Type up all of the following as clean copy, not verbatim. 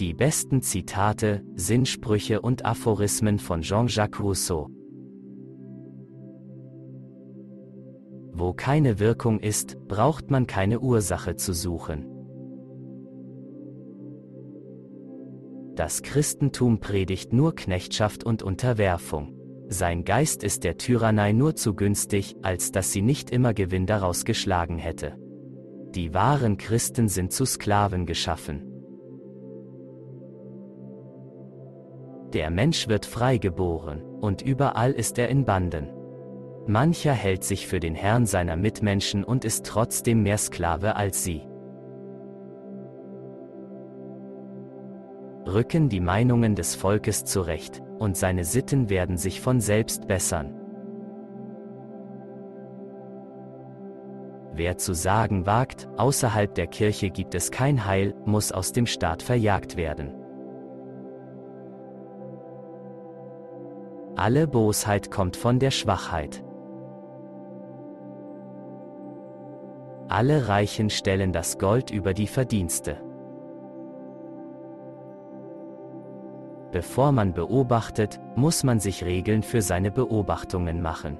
Die besten Zitate, Sinnsprüche und Aphorismen von Jean-Jacques Rousseau. Wo keine Wirkung ist, braucht man keine Ursache zu suchen. Das Christentum predigt nur Knechtschaft und Unterwerfung. Sein Geist ist der Tyrannei nur zu günstig, als dass sie nicht immer Gewinn daraus geschlagen hätte. Die wahren Christen sind zu Sklaven geschaffen. Der Mensch wird frei geboren, und überall ist er in Banden. Mancher hält sich für den Herrn seiner Mitmenschen und ist trotzdem mehr Sklave als sie. Rücken die Meinungen des Volkes zurecht, und seine Sitten werden sich von selbst bessern. Wer zu sagen wagt, außerhalb der Kirche gibt es kein Heil, muss aus dem Staat verjagt werden. Alle Bosheit kommt von der Schwachheit. Alle Reichen stellen das Gold über die Verdienste. Bevor man beobachtet, muss man sich Regeln für seine Beobachtungen machen.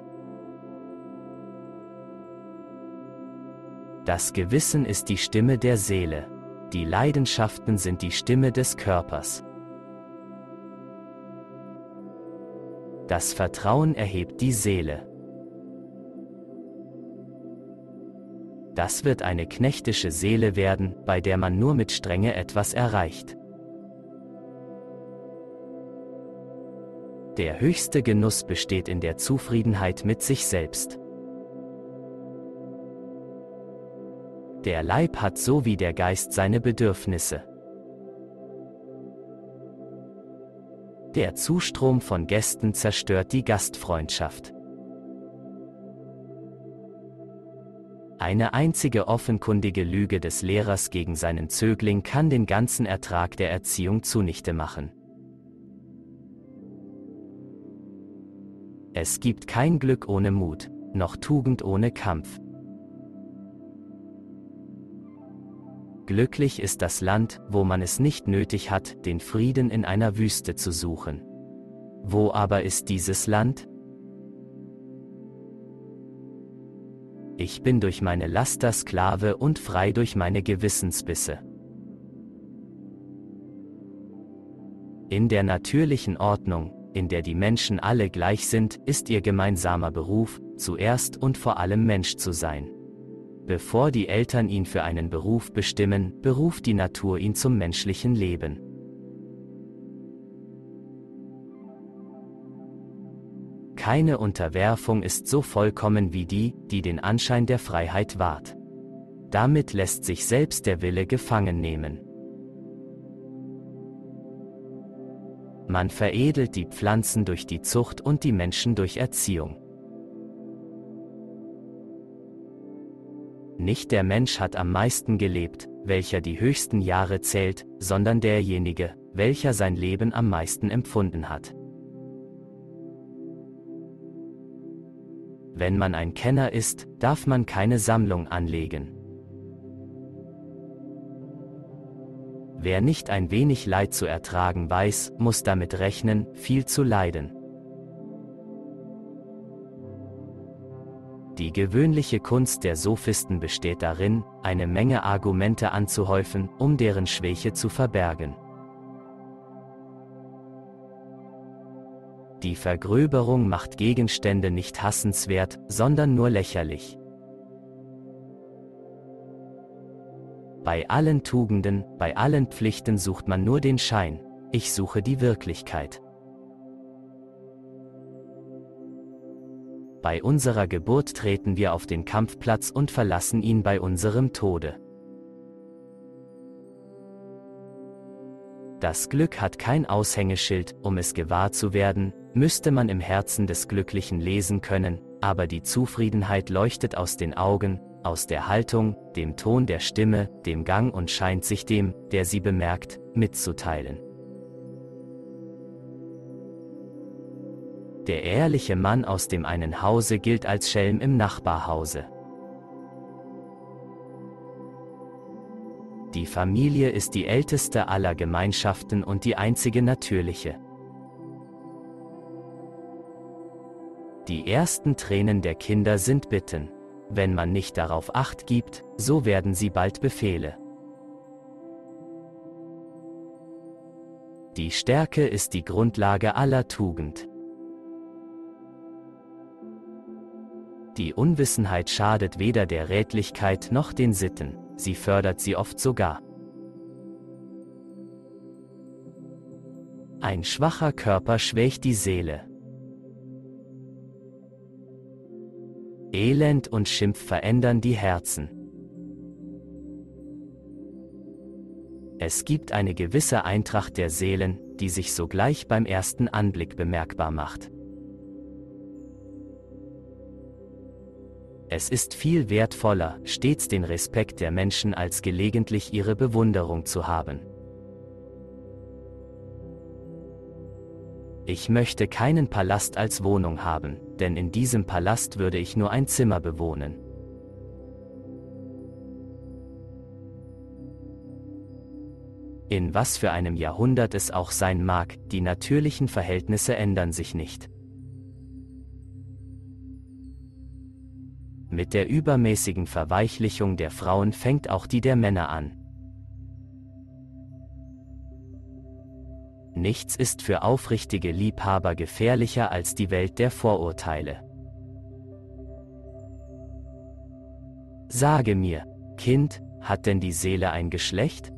Das Gewissen ist die Stimme der Seele. Die Leidenschaften sind die Stimme des Körpers. Das Vertrauen erhebt die Seele. Das wird eine knechtische Seele werden, bei der man nur mit Strenge etwas erreicht. Der höchste Genuss besteht in der Zufriedenheit mit sich selbst. Der Leib hat so wie der Geist seine Bedürfnisse. Der Zustrom von Gästen zerstört die Gastfreundschaft. Eine einzige offenkundige Lüge des Lehrers gegen seinen Zögling kann den ganzen Ertrag der Erziehung zunichte machen. Es gibt kein Glück ohne Mut, noch Tugend ohne Kampf. Glücklich ist das Land, wo man es nicht nötig hat, den Frieden in einer Wüste zu suchen. Wo aber ist dieses Land? Ich bin durch meine Laster Sklave und frei durch meine Gewissensbisse. In der natürlichen Ordnung, in der die Menschen alle gleich sind, ist ihr gemeinsamer Beruf, zuerst und vor allem Mensch zu sein. Bevor die Eltern ihn für einen Beruf bestimmen, beruft die Natur ihn zum menschlichen Leben. Keine Unterwerfung ist so vollkommen wie die, die den Anschein der Freiheit wahrt. Damit lässt sich selbst der Wille gefangen nehmen. Man veredelt die Pflanzen durch die Zucht und die Menschen durch Erziehung. Nicht der Mensch hat am meisten gelebt, welcher die höchsten Jahre zählt, sondern derjenige, welcher sein Leben am meisten empfunden hat. Wenn man ein Kenner ist, darf man keine Sammlung anlegen. Wer nicht ein wenig Leid zu ertragen weiß, muss damit rechnen, viel zu leiden. Die gewöhnliche Kunst der Sophisten besteht darin, eine Menge Argumente anzuhäufen, um deren Schwäche zu verbergen. Die Vergröberung macht Gegenstände nicht hassenswert, sondern nur lächerlich. Bei allen Tugenden, bei allen Pflichten sucht man nur den Schein, ich suche die Wirklichkeit. Bei unserer Geburt treten wir auf den Kampfplatz und verlassen ihn bei unserem Tode. Das Glück hat kein Aushängeschild, um es gewahr zu werden, müsste man im Herzen des Glücklichen lesen können, aber die Zufriedenheit leuchtet aus den Augen, aus der Haltung, dem Ton der Stimme, dem Gang und scheint sich dem, der sie bemerkt, mitzuteilen. Der ehrliche Mann aus dem einen Hause gilt als Schelm im Nachbarhause. Die Familie ist die älteste aller Gemeinschaften und die einzige natürliche. Die ersten Tränen der Kinder sind Bitten. Wenn man nicht darauf Acht gibt, so werden sie bald Befehle. Die Stärke ist die Grundlage aller Tugend. Die Unwissenheit schadet weder der Redlichkeit noch den Sitten, sie fördert sie oft sogar. Ein schwacher Körper schwächt die Seele. Elend und Schimpf verändern die Herzen. Es gibt eine gewisse Eintracht der Seelen, die sich sogleich beim ersten Anblick bemerkbar macht. Es ist viel wertvoller, stets den Respekt der Menschen als gelegentlich ihre Bewunderung zu haben. Ich möchte keinen Palast als Wohnung haben, denn in diesem Palast würde ich nur ein Zimmer bewohnen. In was für einem Jahrhundert es auch sein mag, die natürlichen Verhältnisse ändern sich nicht. Mit der übermäßigen Verweichlichung der Frauen fängt auch die der Männer an. Nichts ist für aufrichtige Liebhaber gefährlicher als die Welt der Vorurteile. Sage mir, Kind, hat denn die Seele ein Geschlecht?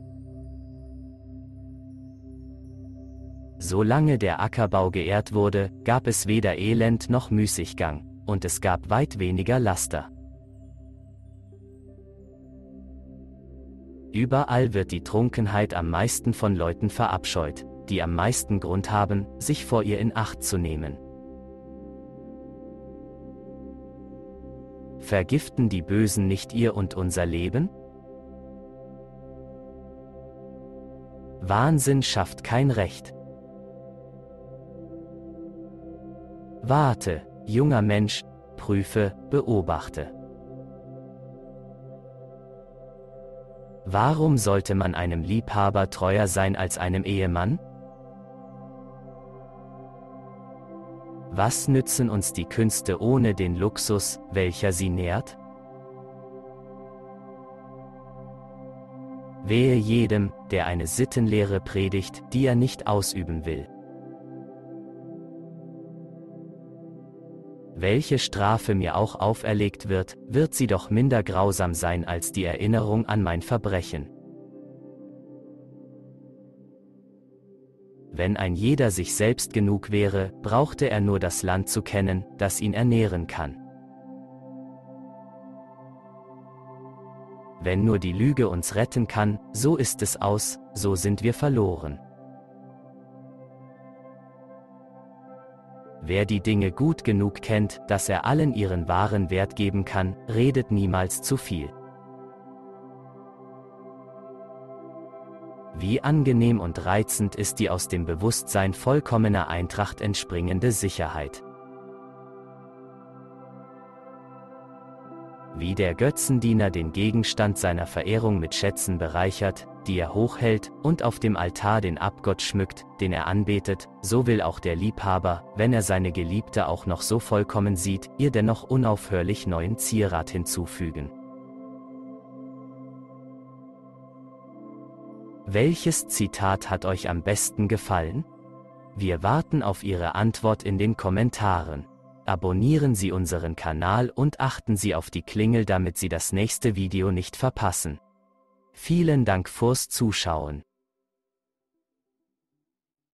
Solange der Ackerbau geehrt wurde, gab es weder Elend noch Müßiggang. Und es gab weit weniger Laster. Überall wird die Trunkenheit am meisten von Leuten verabscheut, die am meisten Grund haben, sich vor ihr in Acht zu nehmen. Vergiften die Bösen nicht ihr und unser Leben? Wahnsinn schafft kein Recht. Warte! Junger Mensch, prüfe, beobachte. Warum sollte man einem Liebhaber treuer sein als einem Ehemann? Was nützen uns die Künste ohne den Luxus, welcher sie nährt? Wehe jedem, der eine Sittenlehre predigt, die er nicht ausüben will. Welche Strafe mir auch auferlegt wird, wird sie doch minder grausam sein als die Erinnerung an mein Verbrechen. Wenn ein jeder sich selbst genug wäre, brauchte er nur das Land zu kennen, das ihn ernähren kann. Wenn nur die Lüge uns retten kann, so ist es aus, so sind wir verloren. Wer die Dinge gut genug kennt, dass er allen ihren wahren Wert geben kann, redet niemals zu viel. Wie angenehm und reizend ist die aus dem Bewusstsein vollkommener Eintracht entspringende Sicherheit. Wie der Götzendiener den Gegenstand seiner Verehrung mit Schätzen bereichert, die er hochhält, und auf dem Altar den Abgott schmückt, den er anbetet, so will auch der Liebhaber, wenn er seine Geliebte auch noch so vollkommen sieht, ihr dennoch unaufhörlich neuen Zierat hinzufügen. Welches Zitat hat euch am besten gefallen? Wir warten auf Ihre Antwort in den Kommentaren. Abonnieren Sie unseren Kanal und achten Sie auf die Klingel, damit Sie das nächste Video nicht verpassen. Vielen Dank fürs Zuschauen.